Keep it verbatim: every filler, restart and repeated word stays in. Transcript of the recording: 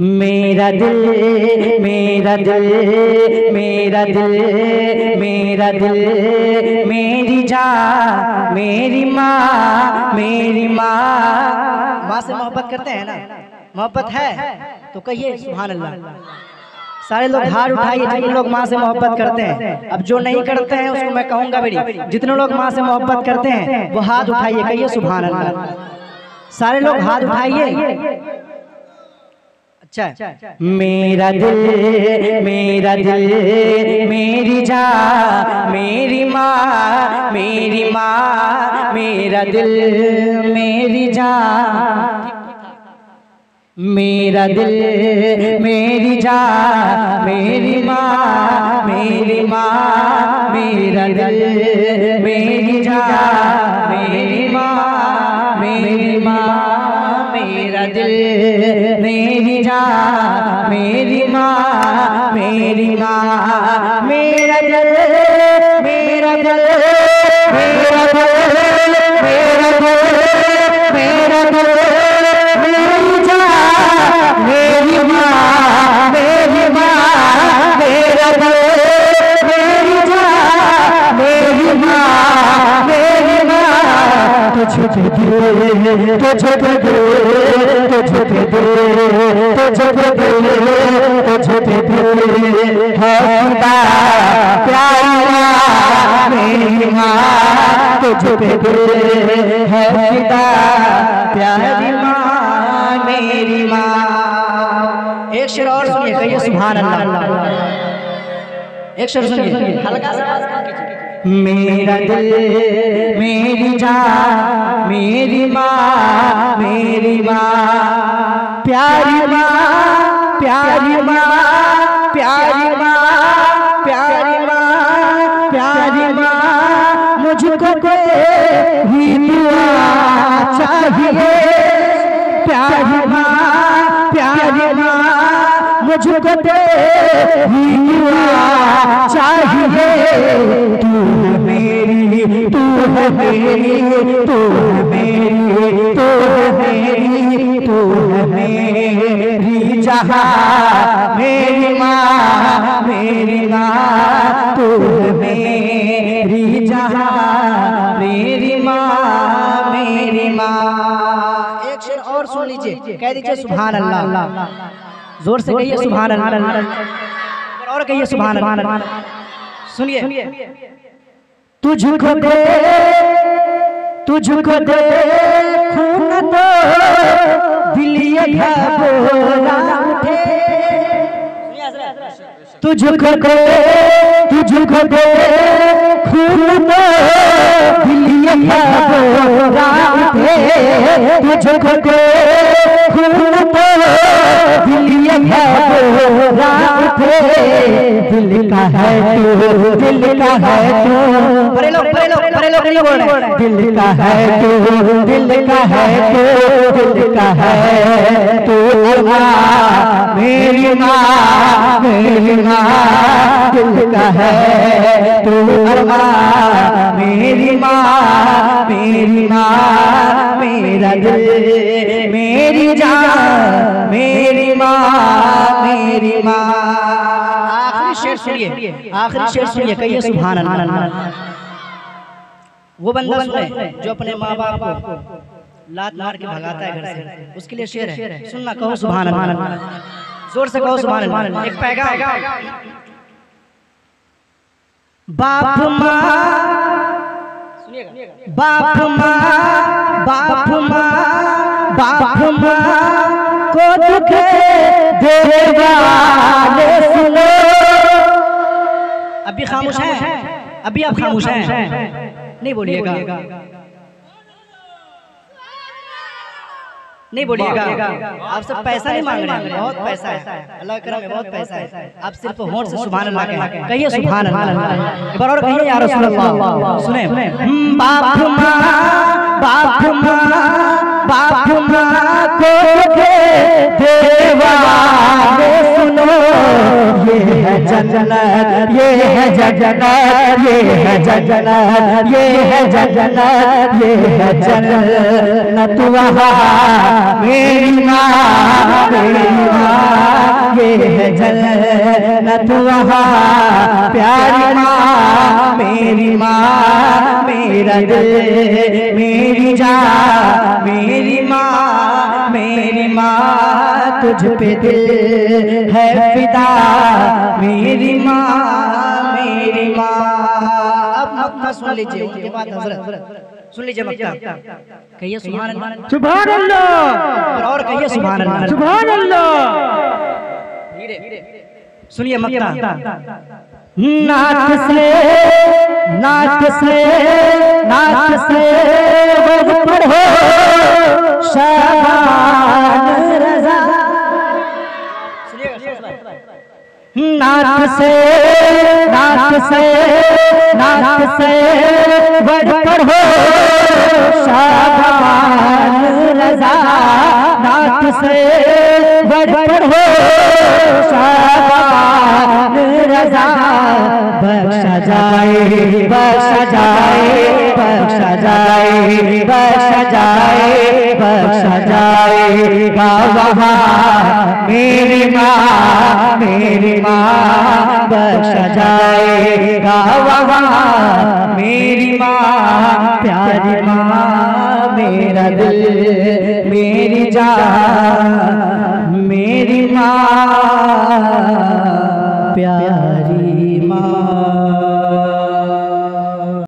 मेरा दिल मेरा दिल मेरा दिल मेरा दिल मेरी जान मेरी माँ मेरी माँ। माँ से मोहब्बत करते हैं ना, मोहब्बत है तो कहिए सुभान अल्लाह। सारे लोग हाथ उठाइए जितने लोग माँ से मोहब्बत करते हैं। अब जो नहीं करते हैं उसको मैं कहूँगा बेटी, जितने लोग माँ से मोहब्बत करते हैं वो हाथ उठाइए कहिए सुभान अल्लाह। सारे लोग हाथ उठाइए। अच्छा, मेरा दिल मेरा दिल मेरी जान मेरी माँ मेरी माँ। मेरा दिल मेरी जान मेरा दिल मेरी जान मेरी माँ मेरी माँ। मेरा दिल मेरी जान मेरी माँ मेरी माँ। मेरा दिल मेरी जान मेरी माँ मेरी माँ। मेरा दिल मेरा दिल मेरा दिल मेरा दिल मेरा दिल मेरी माँ। एक शेर और सुनिए कहिए सुभान अल्लाह। एक शेर सुनिए हल्का सा। मेरा दिल मेरी जान मेरी माँ मेरी माँ। प्यारी माँ प्यारी माँ प्यारी माँ प्यारी माँ प्यारी माँ। मुझको कोई दुआ चाहिए प्यारी माँ प्यारी माँ। मुझको कोई दुआ चाहिए। तू है मेरी तू है मेरी तू है मेरी तू है मेरी जहाँ मेरी माँ मेरी माँ। तू है मेरी जहाँ मेरी माँ मेरी माँ। एक शेर और सुन लीजिए कह दीजिए सुभान अल्लाह। जोर से कहिए सुभान अल्लाह और कहिए सुभान अल्लाह। सुनिए तुझको दे तुझको दे खून तो दिलिया बोला उठे। तुझको दे तुझको दे खून तो दिलिया बोला उठे। तुझको दे खून तो दिलिया बोला उठे। दिल का है तू दिल का है तू। दिल का है तू दिल का है तू दिल का है तू मेरी माँ मेरी माँ। दिल का है तू मेरी माँ मेरी माँ। मेरा दिल मेरी जान मेरी माँ मेरी माँ। आखिरी शेर सुनिए आखिरी शेर सुनिए कहिए सुभान अल्लाह। वो बंदा सुने जो अपने माँ बाप को लात मार के भगाता है घर से, उसके लिए शेर है सुनना। कहो सुभान अल्लाह जोर से कहो सुभान अल्लाह। एक पैगाम बाप माँ सुनिएगा। बाप माँ बाप माँ बाप माँ को दुख दे वाले सुनो। अभी खामोश है अभी आप खामोश हैं नहीं बोलिएगा नहीं बोलिएगा। आप सब पैसा नहीं मांग रहे हैं, बहुत पैसा है अल्लाह के करम में, बहुत पैसा है। आप सिर्फ होंठ से सुभान अल्लाह कहिए सुभान अल्लाह। एक बार और कहिए या रसूल अल्लाह। सुने बाप माँ बाप माँ बाप माँ को देवा सुनो। ये है जन्नत ये है जन्नत ये है जन्नत ये है जन्नत ये है जन्नत। वहाँ मेरी माँ मेरी माँ। जन्नत वहाँ प्यारी माँ मेरी माँ मेरा दिल मेरी जान मेरी माँ मेरी माँ तुझ पे दिल है फिदा मेरी माँ मेरी माँ। अब अपना सुन लीजिए उनके बाद हजरत सुन लीजिए मक्ता कहिए सुभान अल्लाह सुभान अल्लाह और कहिए सुभान अल्लाह सुभान अल्लाह। धीरे सुनिए मक्ता। नाथ से नाथ से नाथ से वो पढ़ो शाबान रज़ा सुनिएगा। नाथ से नाथ से नाथ से वो पढ़ो शाबान रज़ा नाथ से बढ़ पढ़ो शाबान रज़ा बख्शा जाए बख्शा जाए बख्शा जाए बख्शा जाए बख्शा जाए बाबा मेरी माँ मेरी माँ बख्शा जाए बाबा मेरी माँ प्यारी माँ मेरा दिल मेरी जान मेरी माँ प्यार